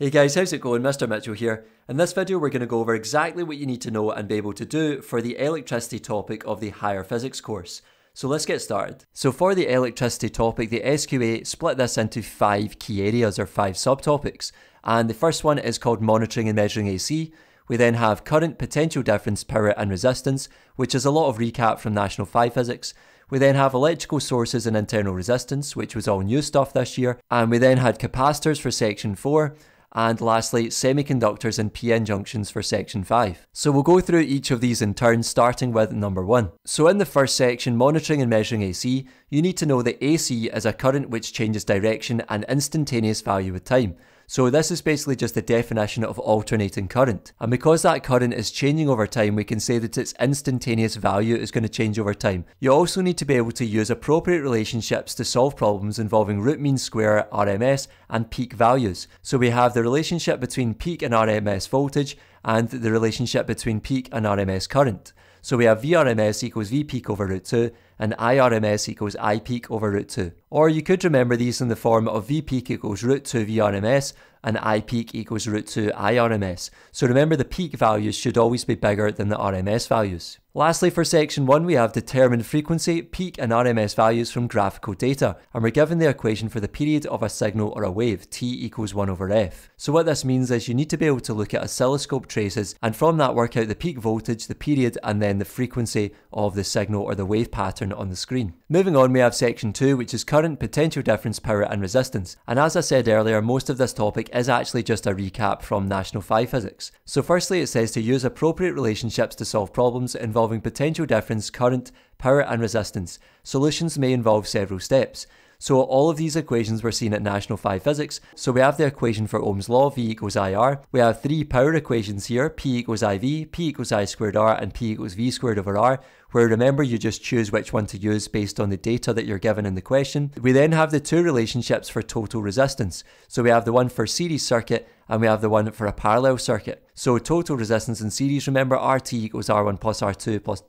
Hey guys, how's it going? Mr. Mitchell here. In this video we're going to go over exactly what you need to know and be able to do for the electricity topic of the higher physics course. So let's get started. So for the electricity topic, the SQA split this into 5 key areas or 5 subtopics. And the first one is called monitoring and measuring AC. We then have current, potential difference, power and resistance, which is a lot of recap from National 5 Physics. We then have electrical sources and internal resistance, which was all new stuff this year. And we then had capacitors for section 4. And lastly, semiconductors and P-N junctions for section 5. So we'll go through each of these in turn, starting with number 1. So in the first section, monitoring and measuring AC, you need to know that AC is a current which changes direction and instantaneous value with time. So this is basically just the definition of alternating current. And because that current is changing over time, we can say that its instantaneous value is going to change over time. You also need to be able to use appropriate relationships to solve problems involving root mean square, RMS, and peak values. So we have the relationship between peak and RMS voltage, and the relationship between peak and RMS current. So we have VRMS equals V peak over root 2 and IRMS equals I peak over root 2. Or you could remember these in the form of V peak equals root 2 VRMS and I peak equals root 2 IRMS. So remember, the peak values should always be bigger than the RMS values. Lastly, for section 1 we have determined frequency, peak and RMS values from graphical data, and we're given the equation for the period of a signal or a wave, t equals 1 over f. So what this means is you need to be able to look at oscilloscope traces and from that work out the peak voltage, the period and then the frequency of the signal or the wave pattern on the screen. Moving on, we have section 2, which is current, potential difference, power and resistance, and as I said earlier, most of this topic is actually just a recap from National 5 Physics. So firstly it says to use appropriate relationships to solve problems involving potential difference, current, power and resistance. Solutions may involve several steps. So all of these equations were seen at National 5 Physics. So we have the equation for Ohm's law, V equals IR. We have 3 power equations here, P equals IV, P equals I squared R, and P equals V squared over R, where remember you just choose which one to use based on the data that you're given in the question. We then have the 2 relationships for total resistance. So we have the one for series circuit and we have the one for a parallel circuit. So total resistance in series, remember, RT equals R1 plus R2 plus ...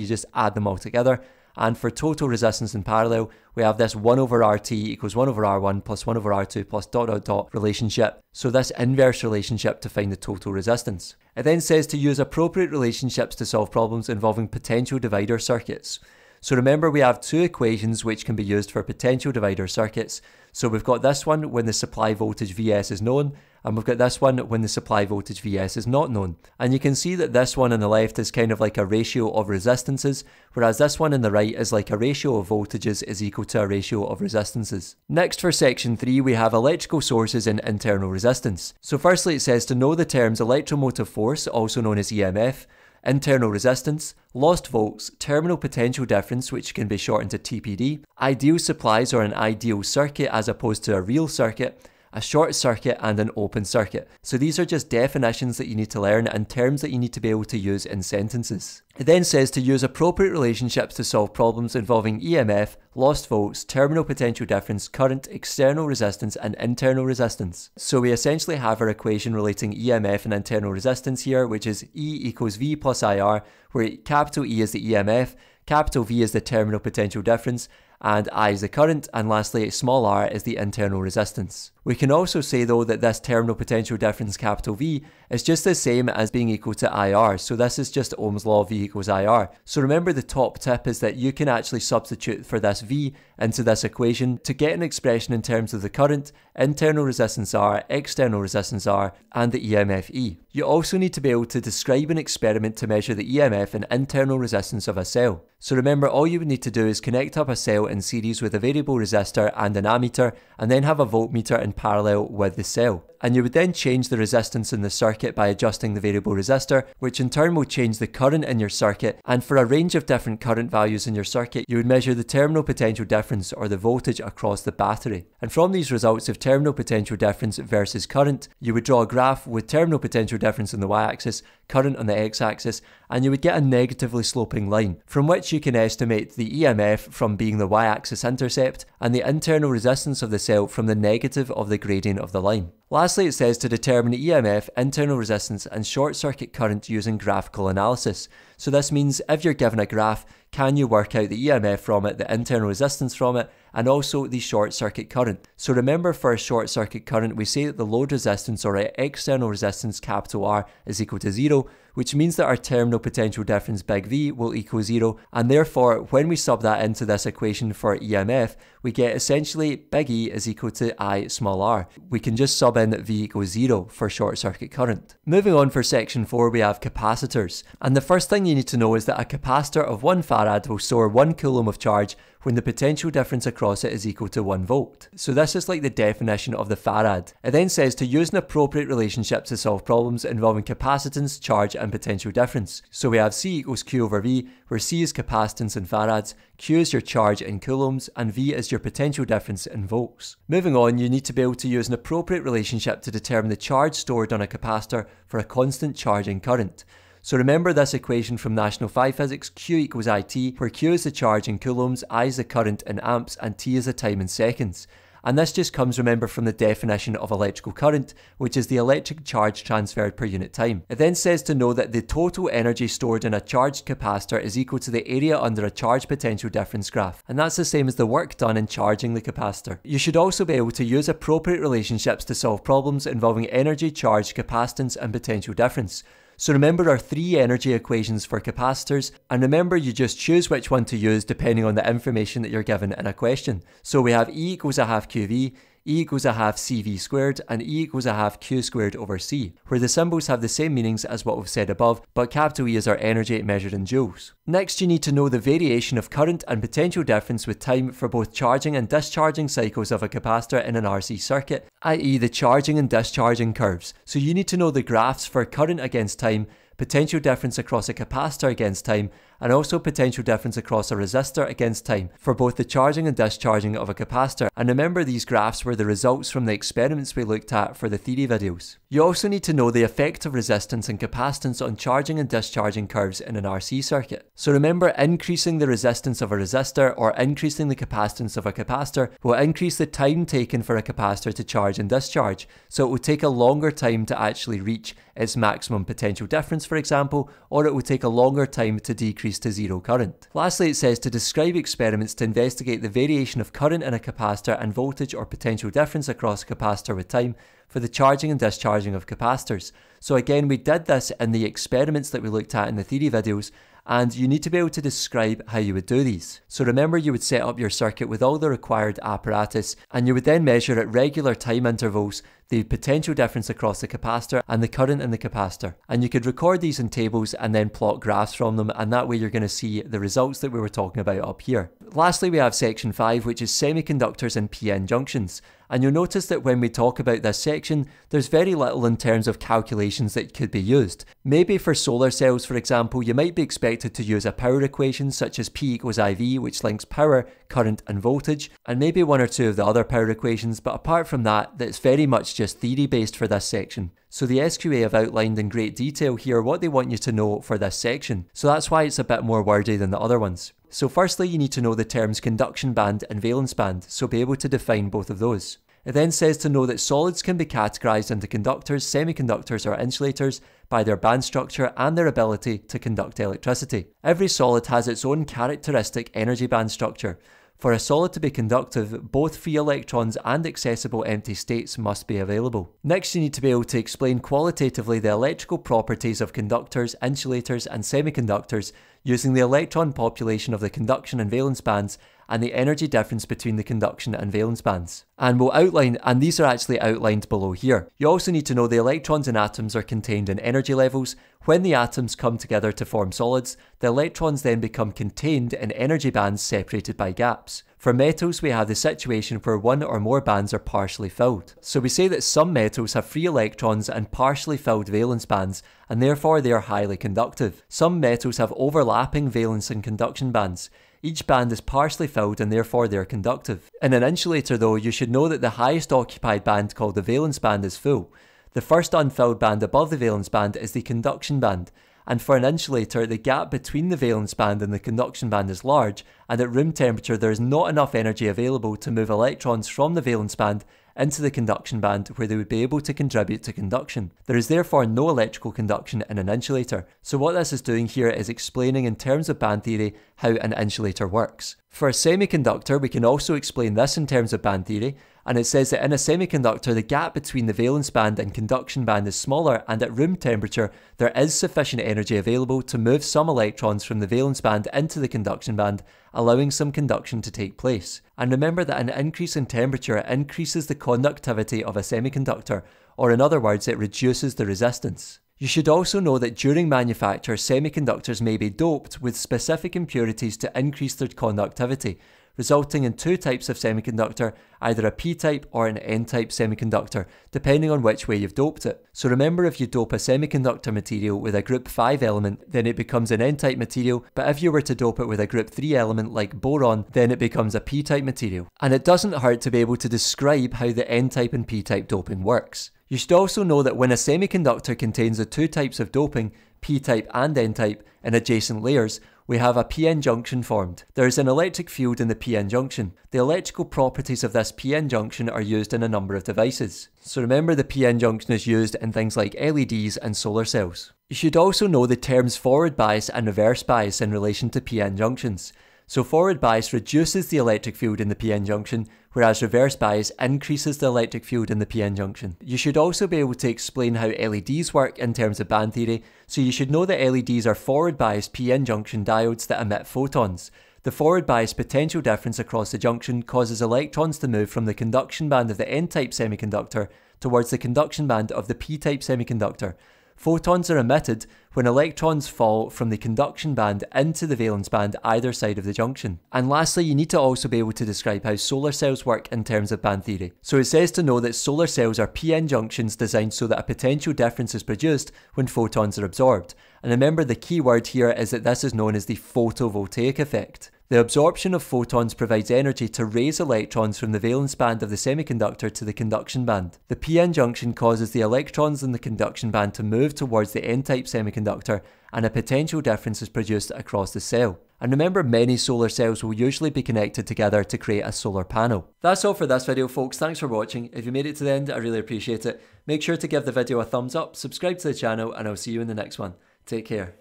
you just add them all together. And for total resistance in parallel, we have this 1 over RT equals 1 over R1 plus 1 over R2 plus ... relationship. So this inverse relationship to find the total resistance. It then says to use appropriate relationships to solve problems involving potential divider circuits. So remember, we have 2 equations which can be used for potential divider circuits. So we've got this one when the supply voltage Vs is known, and we've got this one when the supply voltage Vs is not known. And you can see that this one on the left is kind of like a ratio of resistances, whereas this one on the right is like a ratio of voltages is equal to a ratio of resistances. Next, for section 3 we have electrical sources and internal resistance. So firstly it says to know the terms electromotive force, also known as EMF, internal resistance, lost volts, terminal potential difference, which can be shortened to TPD, ideal supplies or an ideal circuit as opposed to a real circuit, a short circuit and an open circuit. So these are just definitions that you need to learn and terms that you need to be able to use in sentences. It then says to use appropriate relationships to solve problems involving EMF, lost volts, terminal potential difference, current, external resistance and internal resistance. So we essentially have our equation relating EMF and internal resistance here, which is E equals V plus IR, where capital E is the EMF, capital V is the terminal potential difference, and I is the current, and lastly small r is the internal resistance. We can also say though that this terminal potential difference, capital V, is just the same as being equal to IR, so this is just Ohm's law, V equals IR. So remember, the top tip is that you can actually substitute for this V into this equation to get an expression in terms of the current, internal resistance R, external resistance R, and the EMF E. You also need to be able to describe an experiment to measure the EMF and internal resistance of a cell. So remember, all you would need to do is connect up a cell in series with a variable resistor and an ammeter, and then have a voltmeter in parallel with the cell. And you would then change the resistance in the circuit by adjusting the variable resistor, which in turn will change the current in your circuit, and for a range of different current values in your circuit you would measure the terminal potential difference or the voltage across the battery. And from these results of terminal potential difference versus current, you would draw a graph with terminal potential difference on the y-axis, current on the x-axis, and you would get a negatively sloping line, from which you can estimate the EMF from being the y-axis intercept and the internal resistance of the cell from the negative of the gradient of the line. Lastly, it says to determine EMF, internal resistance and short circuit current using graphical analysis. So this means if you're given a graph, can you work out the EMF from it, the internal resistance from it, and also the short circuit current. So remember, for short circuit current, we say that the load resistance, or external resistance, capital R, is equal to 0, which means that our terminal potential difference, big V, will equal 0, and therefore when we sub that into this equation for EMF, we get essentially big E is equal to I small r. We can just sub in V equals 0 for short circuit current. Moving on, for section 4 we have capacitors, and the first thing you need to know is that a capacitor of 1 farad will store 1 coulomb of charge when the potential difference across it is equal to 1 volt. So this is like the definition of the farad. It then says to use an appropriate relationship to solve problems involving capacitance, charge and potential difference. So we have C equals Q over V, where C is capacitance in farads, Q is your charge in coulombs, and V is your potential difference in volts. Moving on, you need to be able to use an appropriate relationship to determine the charge stored on a capacitor for a constant charge and current. So remember this equation from National 5 Physics, Q equals IT, where Q is the charge in coulombs, I is the current in amps, and T is the time in seconds. And this just comes, remember, from the definition of electrical current, which is the electric charge transferred per unit time. It then says to know that the total energy stored in a charged capacitor is equal to the area under a charge potential difference graph, and that's the same as the work done in charging the capacitor. You should also be able to use appropriate relationships to solve problems involving energy, charge, capacitance and potential difference. So remember our 3 energy equations for capacitors, and remember you just choose which one to use depending on the information that you're given in a question. So we have E equals a half QV, E equals a half CV squared, and E equals a half Q squared over C, where the symbols have the same meanings as what we've said above, but capital E is our energy measured in joules. Next, you need to know the variation of current and potential difference with time for both charging and discharging cycles of a capacitor in an RC circuit, i.e. the charging and discharging curves. So you need to know the graphs for current against time, potential difference across a capacitor against time, and also potential difference across a resistor against time for both the charging and discharging of a capacitor. And remember, these graphs were the results from the experiments we looked at for the theory videos. You also need to know the effect of resistance and capacitance on charging and discharging curves in an RC circuit. So remember, increasing the resistance of a resistor or increasing the capacitance of a capacitor will increase the time taken for a capacitor to charge and discharge, so it will take a longer time to actually reach its maximum potential difference, for example, or it will take a longer time to decrease to 0 current. Lastly, it says to describe experiments to investigate the variation of current in a capacitor and voltage or potential difference across a capacitor with time for the charging and discharging of capacitors. So again, we did this in the experiments that we looked at in the theory videos, and you need to be able to describe how you would do these. So remember, you would set up your circuit with all the required apparatus, and you would then measure at regular time intervals the potential difference across the capacitor and the current in the capacitor. And you could record these in tables and then plot graphs from them, and that way you're going to see the results that we were talking about up here. Lastly, we have section 5, which is semiconductors and PN junctions. And you'll notice that when we talk about this section, there's very little in terms of calculations that could be used. Maybe for solar cells, for example, you might be expected to use a power equation such as P equals IV, which links power, current and voltage, and maybe 1 or 2 of the other power equations, but apart from that, that's very much just theory based for this section. So the SQA have outlined in great detail here what they want you to know for this section, so that's why it's a bit more wordy than the other ones. So firstly, you need to know the terms conduction band and valence band, so be able to define both of those. It then says to know that solids can be categorised into conductors, semiconductors or insulators by their band structure and their ability to conduct electricity. Every solid has its own characteristic energy band structure. For a solid to be conductive, both free electrons and accessible empty states must be available. Next, you need to be able to explain qualitatively the electrical properties of conductors, insulators and semiconductors using the electron population of the conduction and valence bands and the energy difference between the conduction and valence bands. And we'll outline, and these are actually outlined below here. You also need to know the electrons in atoms are contained in energy levels. When the atoms come together to form solids, the electrons then become contained in energy bands separated by gaps. For metals, we have the situation where 1 or more bands are partially filled. So we say that some metals have free electrons and partially filled valence bands, and therefore they are highly conductive. Some metals have overlapping valence and conduction bands. Each band is partially filled and therefore they are conductive. In an insulator though, you should know that the highest occupied band, called the valence band, is full. The first unfilled band above the valence band is the conduction band, and for an insulator, the gap between the valence band and the conduction band is large, and at room temperature there is not enough energy available to move electrons from the valence band into the conduction band where they would be able to contribute to conduction. There is therefore no electrical conduction in an insulator, so what this is doing here is explaining in terms of band theory how an insulator works. For a semiconductor, we can also explain this in terms of band theory, and it says that in a semiconductor the gap between the valence band and conduction band is smaller, and at room temperature there is sufficient energy available to move some electrons from the valence band into the conduction band, allowing some conduction to take place. And remember that an increase in temperature increases the conductivity of a semiconductor, or in other words, it reduces the resistance. You should also know that during manufacture, semiconductors may be doped with specific impurities to increase their conductivity, resulting in two types of semiconductor, either a p-type or an n-type semiconductor, depending on which way you've doped it. So remember, if you dope a semiconductor material with a group 5 element, then it becomes an n-type material, but if you were to dope it with a group 3 element like boron, then it becomes a p-type material. And it doesn't hurt to be able to describe how the n-type and p-type doping works. You should also know that when a semiconductor contains the two types of doping, p-type and n-type, in adjacent layers, we have a P-N junction formed. There is an electric field in the P-N junction. The electrical properties of this P-N junction are used in a number of devices. So remember, the P-N junction is used in things like LEDs and solar cells. You should also know the terms forward bias and reverse bias in relation to P-N junctions. So forward bias reduces the electric field in the P-N junction, whereas reverse bias increases the electric field in the p-n junction. You should also be able to explain how LEDs work in terms of band theory, so you should know that LEDs are forward biased p-n junction diodes that emit photons. The forward bias potential difference across the junction causes electrons to move from the conduction band of the n-type semiconductor towards the conduction band of the p-type semiconductor. Photons are emitted when electrons fall from the conduction band into the valence band either side of the junction. And lastly, you need to also be able to describe how solar cells work in terms of band theory. So it says to know that solar cells are p-n junctions designed so that a potential difference is produced when photons are absorbed. And remember, the key word here is that this is known as the photovoltaic effect. The absorption of photons provides energy to raise electrons from the valence band of the semiconductor to the conduction band. The p-n junction causes the electrons in the conduction band to move towards the n-type semiconductor, and a potential difference is produced across the cell. And remember, many solar cells will usually be connected together to create a solar panel. That's all for this video, folks. Thanks for watching. If you made it to the end, I really appreciate it. Make sure to give the video a thumbs up, subscribe to the channel, and I'll see you in the next one. Take care.